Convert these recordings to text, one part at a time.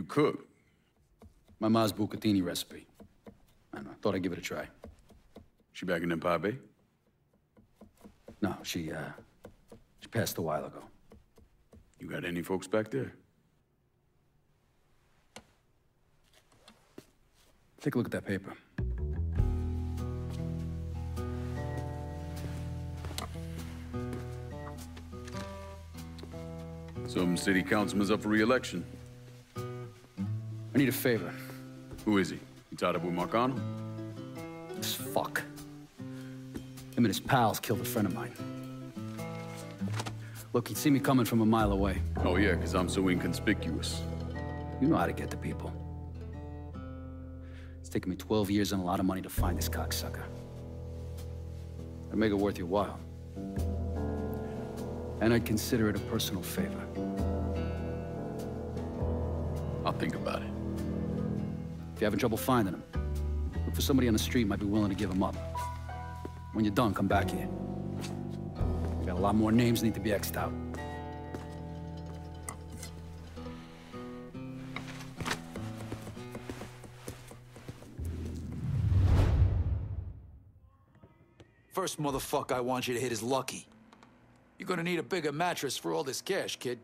You cook? My ma's bucatini recipe. I don't know, thought I'd give it a try. She back in Empire Bay? No, she passed a while ago. You got any folks back there? Take a look at that paper. Some city councilman's up for re-election. I need a favor. Who is he? You tied up with Marcano? This fuck. Him and his pals killed a friend of mine. Look, he'd see me coming from a mile away. Oh yeah, because I'm so inconspicuous. You know how to get to people. It's taken me 12 years and a lot of money to find this cocksucker. I'd make it worth your while. And I'd consider it a personal favor. I'll think about it. If you're having trouble finding him, look for somebody on the street might be willing to give him up. When you're done, come back here. We got a lot more names that need to be X'd out. First motherfucker I want you to hit is Lucky. You're gonna need a bigger mattress for all this cash, kid.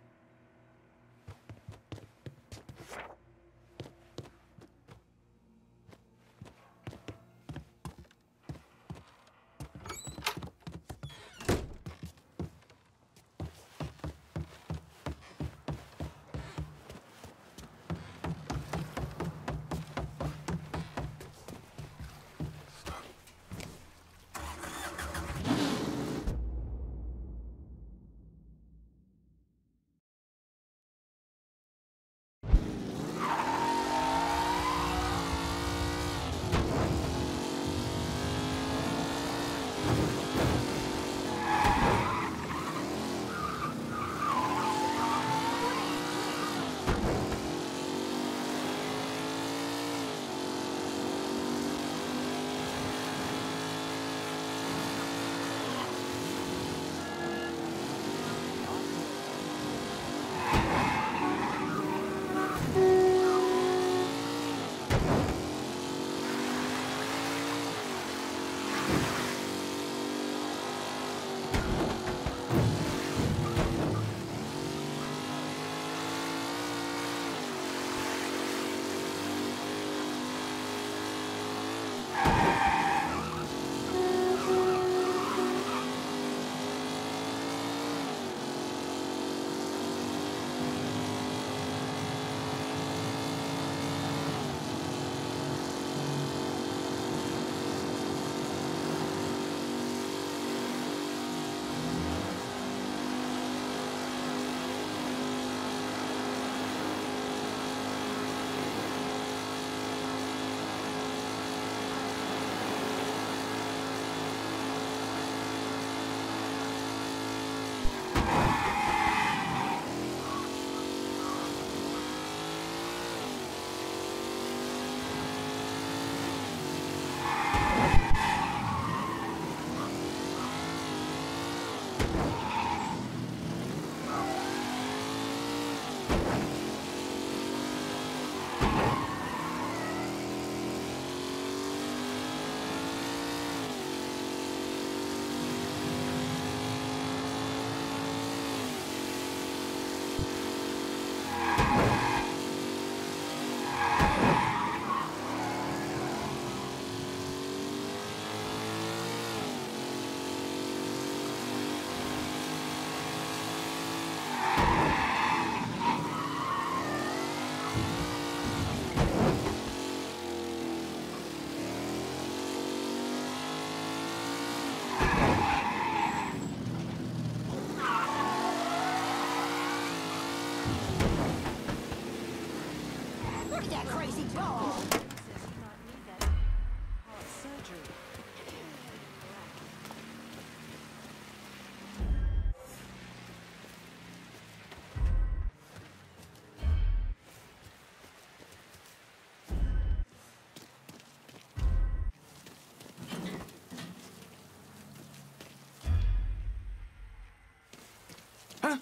Huh?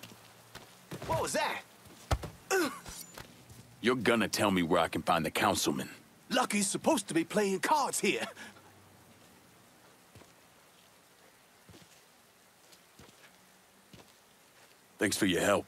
What was that? You're gonna tell me where I can find the councilman. Lucky's supposed to be playing cards here. Thanks for your help.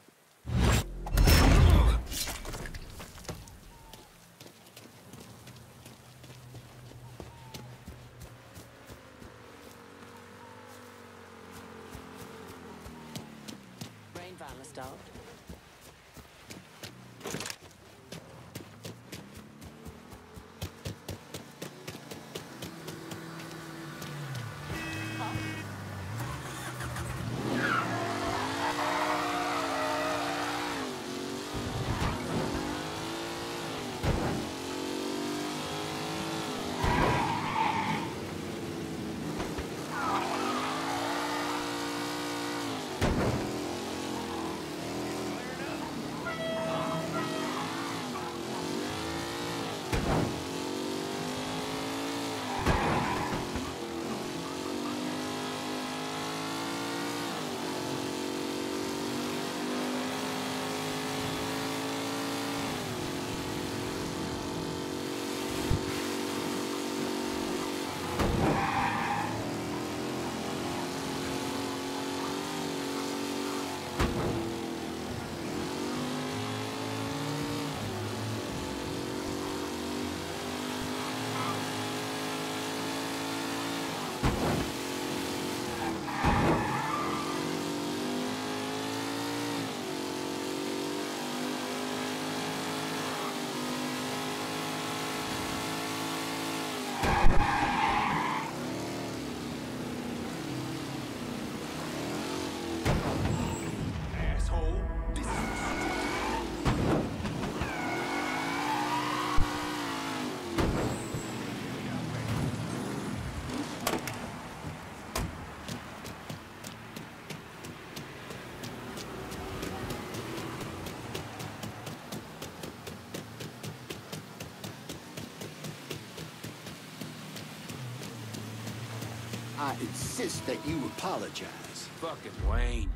I insist that you apologize. Fucking Wayne.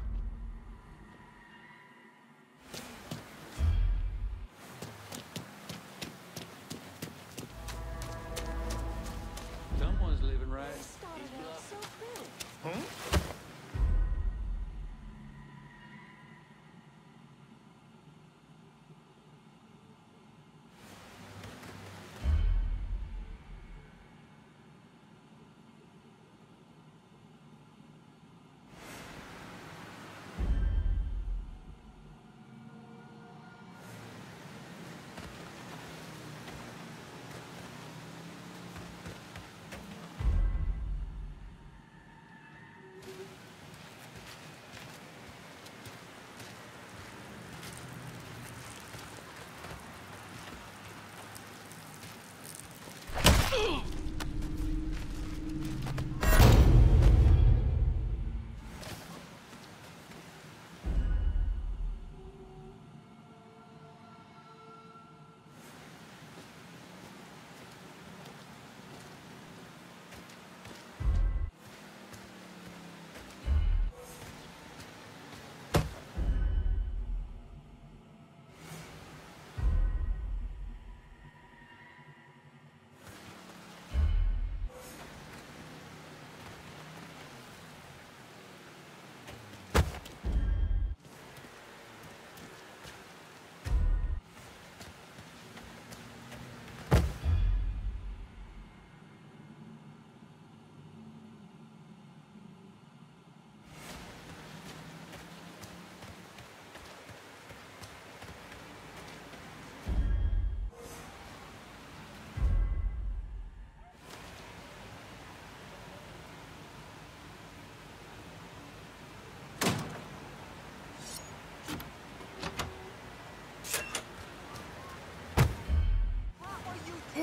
Someone's living right. Huh?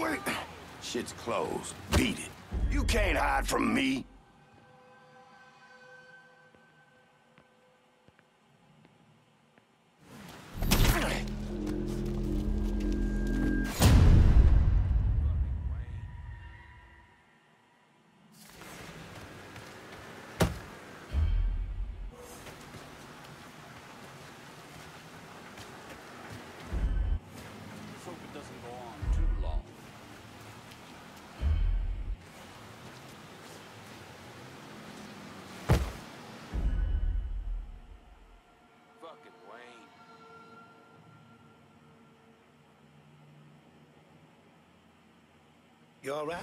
Wait. Shit's closed. Beat it. You can't hide from me. You all right?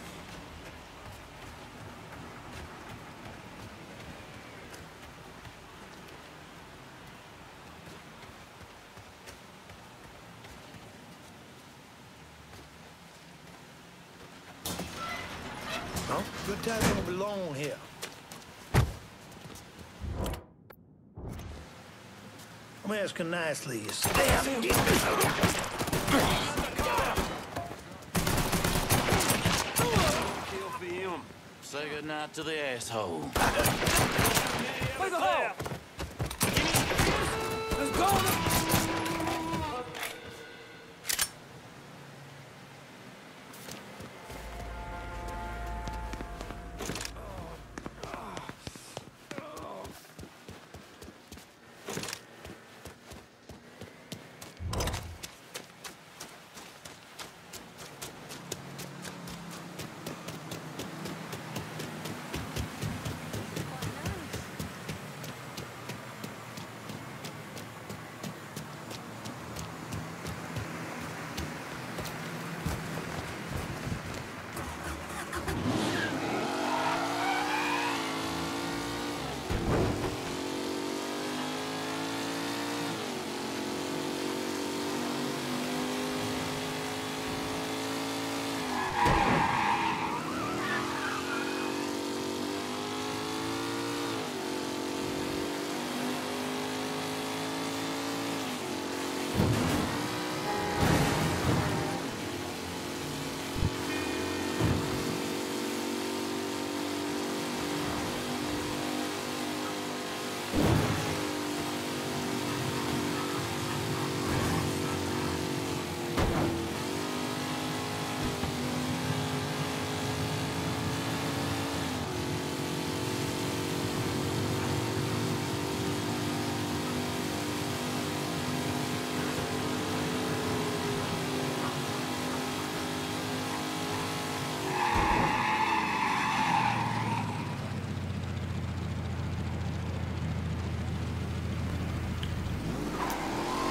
No? Good time don't belong here. I'm asking nicely, you stab. Say goodnight to the asshole. Where's the hole? Let's go!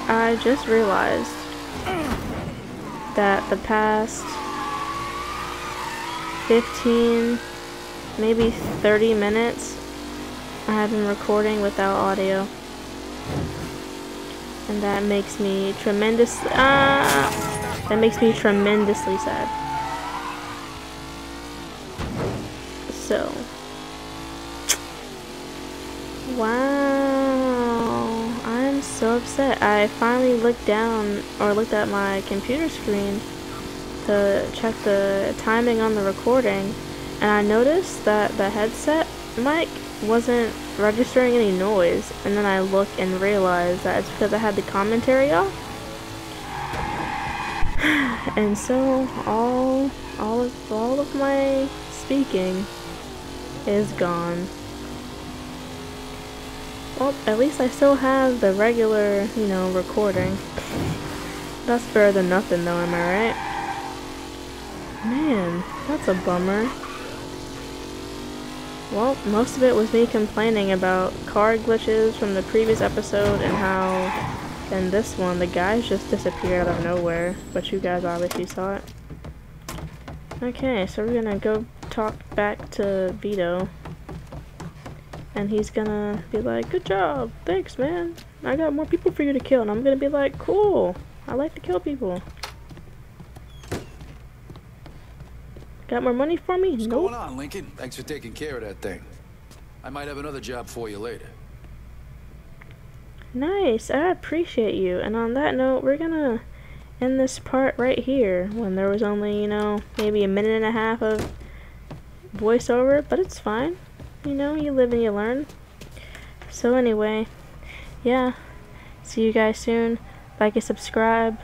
I just realized that the past 15, maybe 30 minutes, I have been recording without audio, and that makes me tremendously sad. So, wow. So upset. I finally looked at my computer screen to check the timing on the recording, and I noticed that the headset mic wasn't registering any noise, and then I looked and realized that it's because I had the commentary off. And so all of my speaking is gone. Well, at least I still have the regular, you know, recording. That's better than nothing though, am I right? Man, that's a bummer. Well, most of it was me complaining about card glitches from the previous episode and how in this one the guys just disappeared out of nowhere, but you guys obviously saw it. Okay, so we're gonna go talk back to Vito. And he's gonna be like, good job, thanks man, I got more people for you to kill. And I'm gonna be like, cool, I like to kill people. Got more money for me? What's going on, Lincoln? Thanks for taking care of that thing. I might have another job for you later. Nice, I appreciate you. And on that note, we're gonna end this part right here, when there was only, you know, maybe a minute and a half of voiceover, but it's fine. You know, you live and you learn. So anyway, yeah, see you guys soon. Like and subscribe,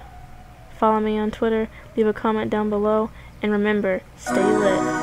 follow me on Twitter, leave a comment down below, and remember, stay lit.